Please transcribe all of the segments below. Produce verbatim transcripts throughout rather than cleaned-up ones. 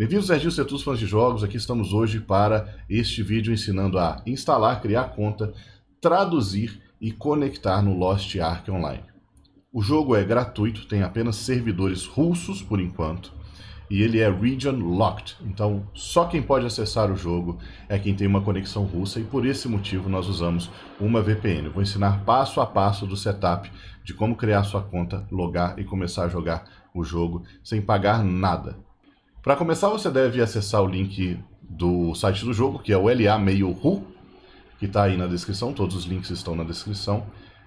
Bem-vindos, Nerds e todos os fãs de jogos. Aqui estamos hoje para este vídeo ensinando a instalar, criar conta, traduzir e conectar no Lost Ark Online. O jogo é gratuito, tem apenas servidores russos por enquanto, e ele é region locked, então só quem pode acessar o jogo é quem tem uma conexão russa, e por esse motivo nós usamos uma V P N. Eu vou ensinar passo a passo do setup, de como criar sua conta, logar e começar a jogar o jogo sem pagar nada. Para começar, você deve acessar o link do site do jogo, que é o L A mail ponto R U, que está aí na descrição, todos os links estão na descrição.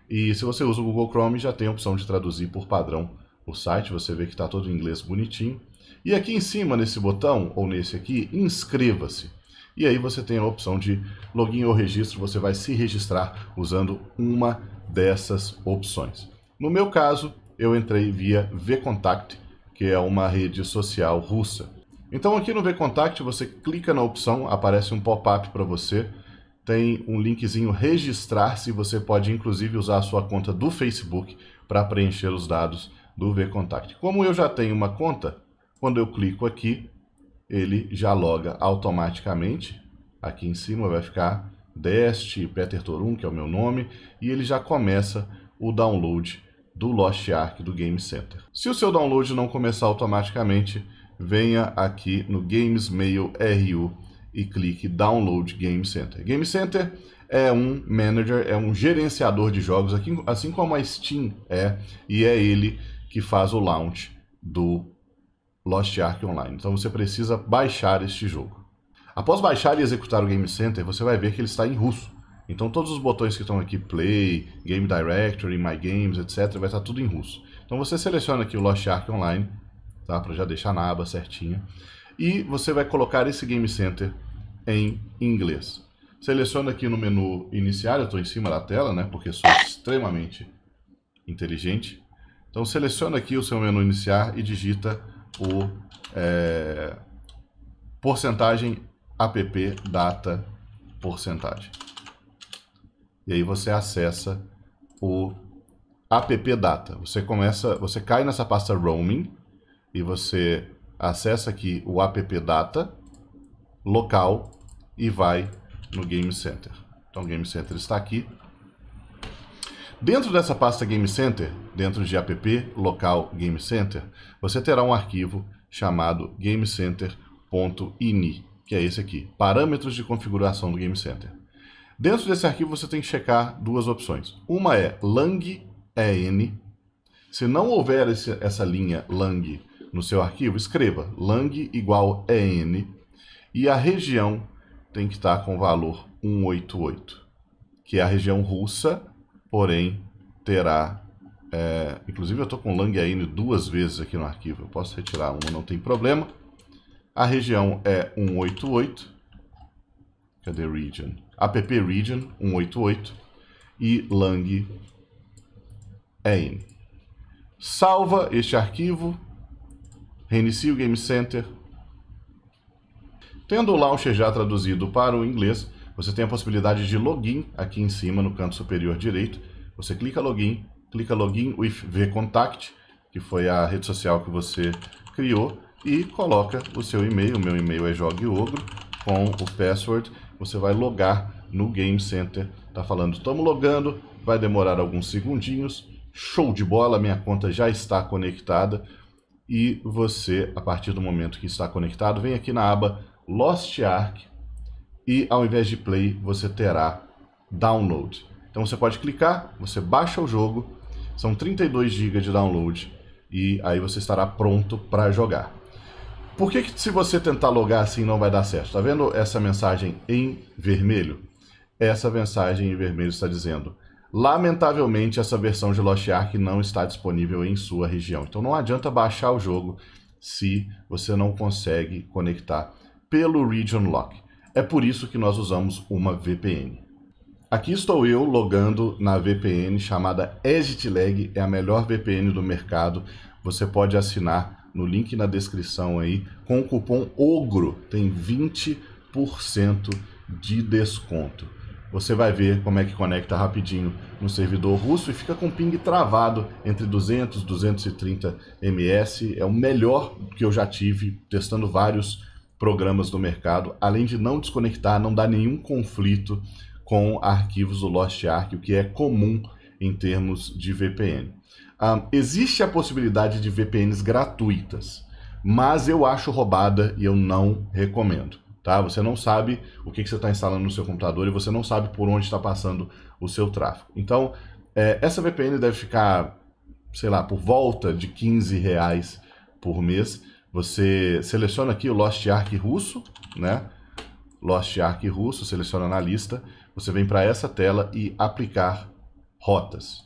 E se você usa o Google Chrome, já tem a opção de traduzir por padrão o site, você vê que está todo em inglês bonitinho. E aqui em cima, nesse botão, ou nesse aqui, inscreva-se. E aí você tem a opção de login ou registro, você vai se registrar usando uma dessas opções. No meu caso, eu entrei via VKontakte, que é uma rede social russa. Então aqui no VKontakte você clica na opção, aparece um pop-up para você, tem um linkzinho registrar-se, você pode inclusive usar a sua conta do Facebook para preencher os dados do VKontakte. Como eu já tenho uma conta, quando eu clico aqui, ele já loga automaticamente. Aqui em cima vai ficar Deste Peter Torun, que é o meu nome, e ele já começa o download do Lost Ark do Game Center. Se o seu download não começar automaticamente, venha aqui no Games mail ponto R U e clique Download Game Center. Game Center é um manager, é um gerenciador de jogos, assim como a Steam é, e é ele que faz o launch do Lost Ark Online. Então você precisa baixar este jogo. Após baixar e executar o Game Center, você vai ver que ele está em russo. Então todos os botões que estão aqui, Play, Game Directory, My Games, etcétera, vai estar tudo em russo. Então você seleciona aqui o Lost Ark Online, tá? Para já deixar na aba certinha. E você vai colocar esse Game Center em inglês. Seleciona aqui no menu iniciar, eu estou em cima da tela, né? Porque sou extremamente inteligente. Então seleciona aqui o seu menu iniciar e digita o é, porcentagem app data porcentagem. E aí você acessa o app data. Você começa, você cai nessa pasta roaming e você acessa aqui o app data local e vai no Game Center. Então o Game Center está aqui. Dentro dessa pasta Game Center, dentro de app local Game Center, você terá um arquivo chamado gamecenter ponto I N I, que é esse aqui, parâmetros de configuração do Game Center. Dentro desse arquivo você tem que checar duas opções. Uma é lang E N. Se não houver esse, essa linha lang no seu arquivo, escreva lang igual E N e a região tem que estar com o valor cento e oitenta e oito, que é a região russa, porém terá... É, inclusive eu estou com lang E N duas vezes aqui no arquivo, eu posso retirar uma, não tem problema. A região é cento e oitenta e oito. Cadê region? App region cento e oitenta e oito e lang E N. Salva este arquivo, reinicia o Game Center. Tendo o launcher já traduzido para o inglês, você tem a possibilidade de login aqui em cima no canto superior direito. Você clica login, clica login with VKontakte, que foi a rede social que você criou, e coloca o seu e-mail. O meu e-mail é jogue ogro com o password. Você vai logar no Game Center, tá falando, estamos logando, vai demorar alguns segundinhos, show de bola, minha conta já está conectada, e você, a partir do momento que está conectado, vem aqui na aba Lost Ark, e ao invés de play, você terá download. Então você pode clicar, você baixa o jogo, são trinta e dois gigas de download, e aí você estará pronto para jogar. Por que que se você tentar logar assim não vai dar certo? Tá vendo essa mensagem em vermelho? Essa mensagem em vermelho está dizendo: lamentavelmente essa versão de Lost Ark não está disponível em sua região. Então não adianta baixar o jogo se você não consegue conectar pelo Region Lock. É por isso que nós usamos uma V P N. Aqui estou eu logando na V P N chamada Exit Lag, é a melhor V P N do mercado. Você pode assinar no link na descrição aí, com o cupom OGRO, tem vinte por cento de desconto. Você vai ver como é que conecta rapidinho no servidor russo e fica com ping travado entre duzentos e duzentos e trinta ms. É o melhor que eu já tive testando vários programas do mercado. Além de não desconectar, não dá nenhum conflito com arquivos do Lost Ark, o que é comum em termos de V P N. Um, existe a possibilidade de V P Ns gratuitas, mas eu acho roubada e eu não recomendo. Tá? Você não sabe o que, que você está instalando no seu computador e você não sabe por onde está passando o seu tráfego. Então, é, essa V P N deve ficar, sei lá, por volta de quinze reais por mês. Você seleciona aqui o Lost Ark russo, né? Lost Ark russo, seleciona na lista. Você vem para essa tela e aplicar rotas.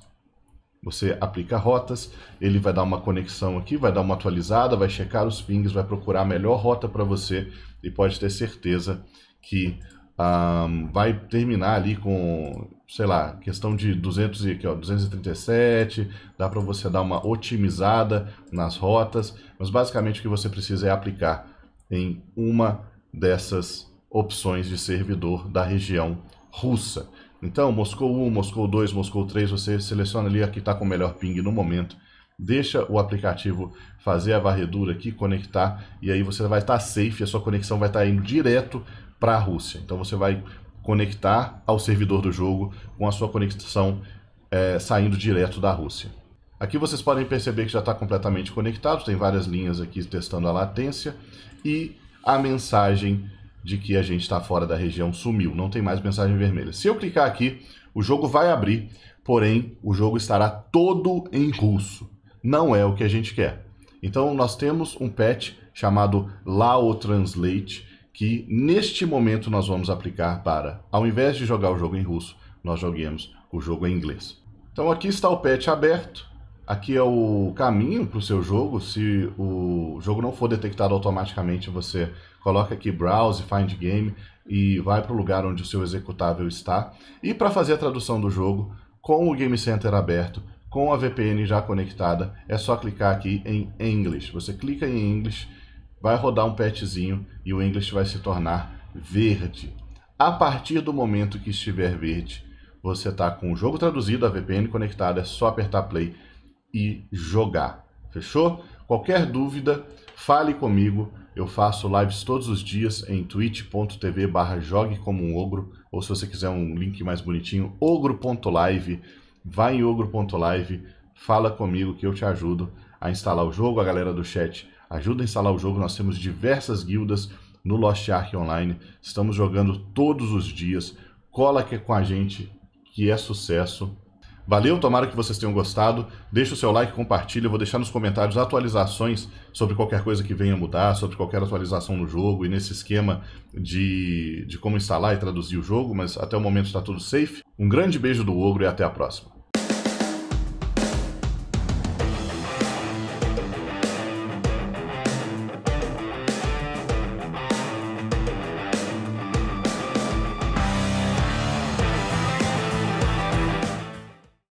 Você aplica rotas, ele vai dar uma conexão aqui, vai dar uma atualizada, vai checar os pings, vai procurar a melhor rota para você e pode ter certeza que um, vai terminar ali com, sei lá, questão de duzentos, aqui, ó, duzentos e trinta e sete, dá para você dar uma otimizada nas rotas, mas basicamente o que você precisa é aplicar em uma dessas opções de servidor da região russa. Então, Moscou um, Moscou dois, Moscou três, você seleciona ali a que está com o melhor ping no momento, deixa o aplicativo fazer a varredura aqui, conectar, e aí você vai estar safe, a sua conexão vai estar indo direto para a Rússia. Então você vai conectar ao servidor do jogo com a sua conexão é, saindo direto da Rússia. Aqui vocês podem perceber que já está completamente conectado, tem várias linhas aqui testando a latência, e a mensagem de que a gente está fora da região sumiu, não tem mais mensagem vermelha. Se eu clicar aqui, o jogo vai abrir, porém o jogo estará todo em russo. Não é o que a gente quer. Então nós temos um patch chamado Lao Translate, que neste momento nós vamos aplicar para, ao invés de jogar o jogo em russo, nós joguemos o jogo em inglês. Então aqui está o patch aberto, aqui é o caminho para o seu jogo. Se o jogo não for detectado automaticamente, você coloca aqui Browse, Find Game e vai para o lugar onde o seu executável está. E para fazer a tradução do jogo, com o Game Center aberto, com a V P N já conectada, é só clicar aqui em English. Você clica em English, vai rodar um patchzinho e o English vai se tornar verde. A partir do momento que estiver verde, você está com o jogo traduzido, a V P N conectada, é só apertar Play e jogar. Fechou? Qualquer dúvida, fale comigo. Eu faço lives todos os dias em twitch ponto tv barra jogue como um ogro, ou se você quiser um link mais bonitinho, ogro ponto live, vai em ogro ponto live, fala comigo que eu te ajudo a instalar o jogo. A galera do chat ajuda a instalar o jogo, nós temos diversas guildas no Lost Ark Online, estamos jogando todos os dias, cola aqui com a gente que é sucesso. Valeu, tomara que vocês tenham gostado, deixa o seu like, compartilha, eu vou deixar nos comentários atualizações sobre qualquer coisa que venha mudar, sobre qualquer atualização no jogo e nesse esquema de, de como instalar e traduzir o jogo, mas até o momento está tudo safe. Um grande beijo do Ogro e até a próxima.